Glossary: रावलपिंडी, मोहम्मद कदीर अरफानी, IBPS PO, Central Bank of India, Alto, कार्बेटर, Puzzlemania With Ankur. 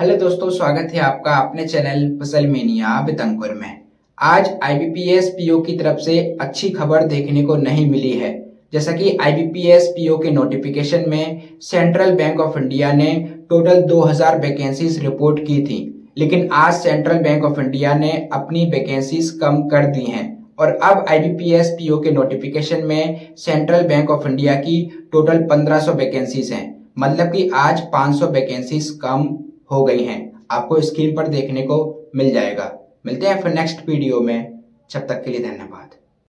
Hello दोस्तों, स्वागत है आपका अपने चैनल पजलमेनिया विद अंकुर में। आज IBPS PO की तरफ से अच्छी खबर देखने को नहीं मिली है। जैसा कि IBPS PO के नोटिफिकेशन में सेंट्रल बैंक ऑफ इंडिया ने टोटल 2000 वैकेंसीज रिपोर्ट की थी, लेकिन आज सेंट्रल बैंक ऑफ इंडिया ने अपनी वैकेंसीज कम कर दी हैं और अब IBPS PO के नोटिफिकेशन में सेंट्रल बैंक ऑफ इंडिया की टोटल 1500 वैकेंसीज हैं। मतलब कि आज 500 वैकेंसीज कम हो गई हैं। आपको स्क्रीन पर देखने को मिल जाएगा। मिलते हैं फिर नेक्स्ट वीडियो में, तब तक के लिए धन्यवाद।